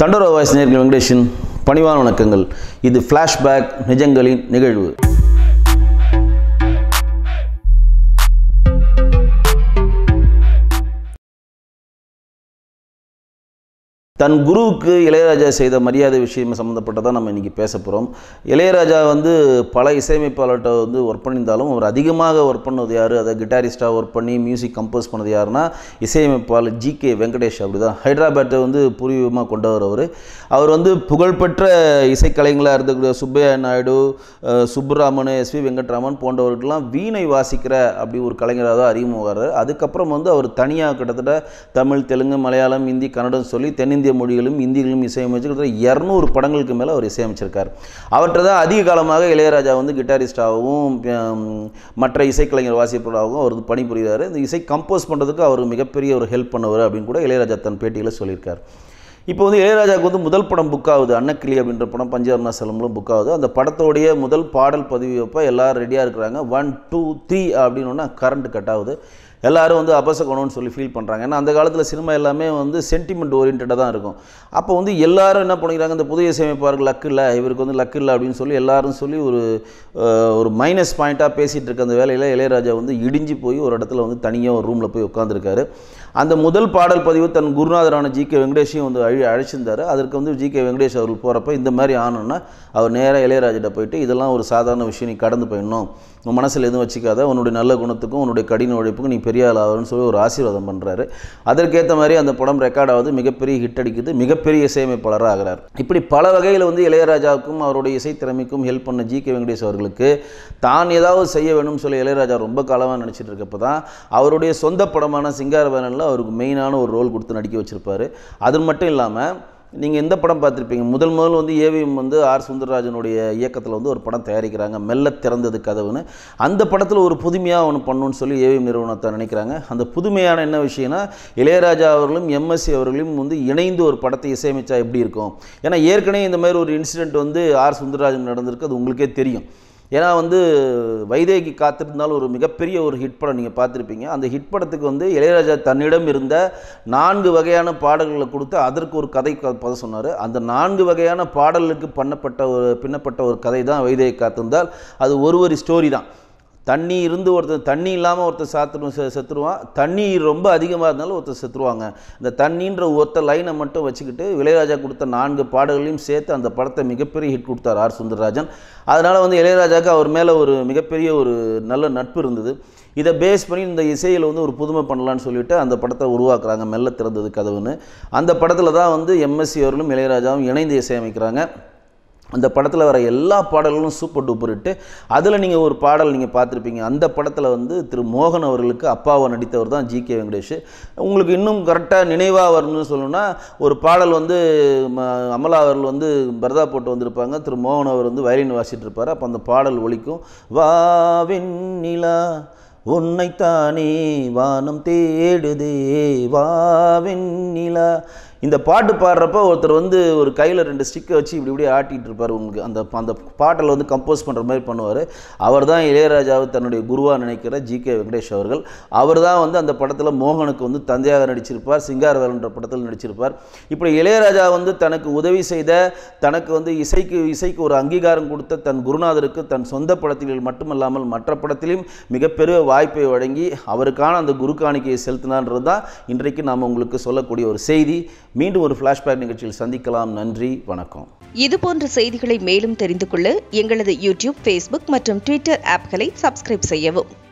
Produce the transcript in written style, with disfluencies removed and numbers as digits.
தண்டோரா வாய்ஸ் நேயர்கள் வெங்கடேஷன் பணிவான வணக்கங்கள். இது ஃப்ளாஷ்பேக் நிஜங்களின் நிகழ்வு. தன் குருவுக்கு இளையராஜா செய்த மரியாதை விஷயம் சம்மந்தப்பட்டதான் நம்ம இன்றைக்கி பேச போகிறோம். இளையராஜா வந்து பல இசையமைப்பாளர்கிட்ட வந்து ஒர்க் பண்ணியிருந்தாலும் அவர் அதிகமாக ஒர்க் பண்ணது யார், அதை கிட்டாரிஸ்டாக ஒர்க் பண்ணி மியூசிக் கம்போஸ் பண்ணது யாருன்னா இசையமைப்பாளர் GK வெங்கடேஷ். அப்படி தான் ஹைதராபாத்தை வந்து பூர்வீகமாக கொண்டவர். அவர் வந்து புகழ்பெற்ற இசைக்கலைஞர்களாக இருக்கக்கூடிய சுப்பையா நாயுடு, சுப்புராமன், SV வெங்கட்ராமன் போன்றவர்களெலாம் வீணை வாசிக்கிற அப்படி ஒரு கலைஞராக தான் அறிமுகமாகிறார். அதுக்கப்புறம் வந்து அவர் தனியாக கிட்டத்தட்ட தமிழ், தெலுங்கு, மலையாளம், ஹிந்தி, கன்னடம் சொல்லி தென்னிந்திய மொழிகளும் இந்திகளும் இசையமைச்சு 200 படங்களுக்கு மேலே அவர் இசையமைச்சிருக்கார். அவற்றை தான் அதிக காலமாக இளையராஜா வந்து கிட்டாரிஸ்டாகவும் மற்ற இசைக்கலைஞர் வாசிப்பாளராகவும் அவர் பணிபுரிகிறார். இந்த இசை கம்போஸ் பண்ணுறதுக்கு அவர் மிகப்பெரிய ஒரு ஹெல்ப் பண்ணுவார் அப்படின்னு கூட இளையராஜா தன் பேட்டியில் சொல்லியிருக்கார். இப்போ வந்து இளையராஜாவுக்கு வந்து முதல் படம் புக் ஆகுது, அன்னக்கிளி அப்படின்ற படம் பஞ்சவர்ண செலம்புலும் புக் ஆகுது. அந்த படத்தோடைய முதல் பாடல் பதிவுப்போ எல்லோரும் ரெடியாக இருக்கிறாங்க. 1 2 3 அப்படின்னு கரண்ட் கட் ஆகுது. எல்லோரும் வந்து அபசகணும்னு சொல்லி ஃபீல் பண்ணுறாங்க. ஏன்னா அந்த காலத்தில் சினிமா எல்லாமே வந்து சென்டிமெண்ட் ஓரியன்டாக தான் இருக்கும். அப்போ வந்து எல்லாரும் என்ன பண்ணிக்கிறாங்க, இந்த புதிய இசையமைப்பாளருக்கு லக்கு இல்லை, இவருக்கு வந்து லக்கு இல்லை அப்படின்னு சொல்லி எல்லாரும் சொல்லி ஒரு மைனஸ் பாயிண்ட்டாக பேசிகிட்டு இருக்க அந்த வேலையில் இளையராஜா வந்து இடிஞ்சு போய் ஒரு இடத்துல வந்து தனியாக ஒரு ரூமில் போய் உட்காந்துருக்காரு. அந்த முதல் பாடல் பதிவு தன் குருநாதரான GK வெங்கடேஷையும் வந்து அழைச்சிருந்தார். அதற்கு வந்து GK வெங்கடேஷ் அவர்கள் போகிறப்ப இந்த மாதிரி ஆனோன்னா அவர் நேராக இளையராஜிட்ட போயிட்டு, இதெல்லாம் ஒரு சாதாரண விஷயம், நீ கடந்து போயிடணும், உன் மனசில் எதுவும் வச்சுக்காத, உன்னுடைய நல்ல குணத்துக்கும் உன்னுடைய கடின உழைப்புக்கும் நீ பெரிய ஆளாகணும்னு சொல்லி ஒரு ஆசீர்வாதம் பண்ணுறாரு. அதற்கேற்ற மாதிரி அந்த படம் ரெக்கார்ட் ஆகுது, மிகப்பெரிய ஹிட் அடிக்குது, மிகப்பெரிய இசையமைப்பாளராக ஆகிறார். இப்படி பல வகையில் வந்து இளையராஜாவுக்கும் அவருடைய இசைத்திறமைக்கும் ஹெல்ப் பண்ண GK வெங்கடேஷ் அவர்களுக்கு தான் ஏதாவது செய்ய வேணும்னு சொல்லி இளையராஜா ரொம்ப காலமாக நினச்சிட்டு இருக்கப்போ தான் அவருடைய சொந்த படமான சிங்காரவேலனில் அவருக்கு மெயினான ஒரு ரோல் கொடுத்து நடிக்க வச்சுருப்பார். அது மட்டும் இல்லாமல் நீங்கள் எந்த படம் பார்த்துருப்பீங்க, முதல் வந்து AVM வந்து R சுந்தரராஜனுடைய இயக்கத்தில் வந்து ஒரு படம் தயாரிக்கிறாங்க, மெல்ல திறந்தது கதவுன்னு. அந்த படத்தில் ஒரு புதுமையாக ஒன்று பண்ணணும்னு சொல்லி AVM நிறுவனத்தை நினைக்கிறாங்க. அந்த புதுமையான என்ன விஷயம்னா, இளையராஜா அவர்களும் MSC அவர்களும் வந்து இணைந்து ஒரு படத்தை இசையமைச்சா எப்படி இருக்கும். ஏன்னா ஏற்கனவே இந்த மாதிரி ஒரு இன்சிடென்ட் வந்து R சுந்தரராஜன் நடந்திருக்கு, அது உங்களுக்கே தெரியும். ஏன்னா வந்து வைதேகி காத்திருந்தாலும் ஒரு மிகப்பெரிய ஒரு ஹிட் படம் நீங்கள் பார்த்துருப்பீங்க. அந்த ஹிட் படத்துக்கு வந்து இளையராஜா தன்னிடம் இருந்த 4 வகையான பாடல்களை கொடுத்து அதற்கு ஒரு கதை கதை சொன்னார். அந்த 4 வகையான பாடலுக்கு பின்னப்பட்ட ஒரு கதை தான் வைதேகி காத்திருந்தால். அது ஒரு ஸ்டோரி தான். தண்ணி இருந்து ஒருத்தர், தண்ணி இல்லாமல் ஒருத்தர் செத்துருவான், தண்ணி ரொம்ப அதிகமாக இருந்தாலும் ஒருத்தர் செத்துருவாங்க. இந்த தண்ணின்ற ஒருத்த லைனை மட்டும் வச்சுக்கிட்டு இளையராஜா கொடுத்த 4 பாடல்களையும் சேர்த்து அந்த படத்தை மிகப்பெரிய ஹிட் கொடுத்தார் R சுந்தரராஜன். அதனால் வந்து இளையராஜாவுக்கு அவர் மேலே ஒரு மிகப்பெரிய ஒரு நல்ல நட்பு இருந்தது. இதை பேஸ் பண்ணி இந்த இசையில் வந்து ஒரு புதுமை பண்ணலான்னு சொல்லிவிட்டு அந்த படத்தை உருவாக்குறாங்க, மெல்ல திறந்தது கதவுன்னு. அந்த படத்தில் தான் வந்து MSC அவர்களும் இளையராஜாவும் இணைந்து இசையமைக்கிறாங்க. அந்த படத்தில் வர எல்லா பாடல்களும் சூப்பர் டூப்பர் ஹிட்டு. அதில் நீங்கள் ஒரு பாடல் நீங்கள் பார்த்துருப்பீங்க, அந்த படத்தில் வந்து திரு மோகன் அவர்களுக்கு அப்பாவை நடித்தவர் தான் GK வெங்கடேஷ். உங்களுக்கு இன்னும் கரெக்டாக நினைவாக வரணும்னு சொல்லணும்னா, ஒரு பாடல் வந்து அமலா அவர்கள் வந்து பரதா போட்டு வந்திருப்பாங்க, திரு மோகன் அவர் வந்து வயலின் வாசிட்டு இருப்பார். அப்போ அந்த பாடல் ஒலிக்கும், வா வெண்ணிலா உன்னைத்தானே வானம் தேடுதே வா வெண்ணிலா. இந்த பாட்டு பாடுறப்ப ஒருத்தர் வந்து ஒரு கையில் 2 ஸ்டிக்கை வச்சு இப்படி இப்படியே ஆட்டிகிட்டு இருப்பார். உங்களுக்கு அந்த பாட்டில் வந்து கம்போஸ் பண்ணுற மாதிரி பண்ணுவார். அவர் தான் இளையராஜாவை தன்னுடைய குருவாக நினைக்கிற GK வெங்கடேஷ் அவர்கள். அவர் தான் வந்து அந்த படத்தில் மோகனுக்கு வந்து தந்தையாக நடிச்சிருப்பார், சிங்காரவேலன்ற படத்தில் நடிச்சிருப்பார். இப்படி இளையராஜா வந்து தனக்கு உதவி செய்த, தனக்கு வந்து இசைக்கு ஒரு அங்கீகாரம் கொடுத்த தன் குருநாதருக்கு தன் சொந்த படத்தில் மட்டுமல்லாமல் மற்ற படத்திலும் மிகப்பெரிய வாய்ப்பை வழங்கி அவருக்கான அந்த குரு காணிக்கையை செலுத்தினான்றது தான் இன்றைக்கு நாம் உங்களுக்கு சொல்லக்கூடிய ஒரு செய்தி. மீண்டும் ஒரு ஃப்ளாஷ்பேக் நிகழ்ச்சியில் சந்திக்கலாம். நன்றி, வணக்கம். இதுபோன்ற செய்திகளை மேலும் தெரிந்து கொள்ள எங்களது YouTube, Facebook மற்றும் Twitter ஆப்களை சப்ஸ்கிரைப் செய்யவும்.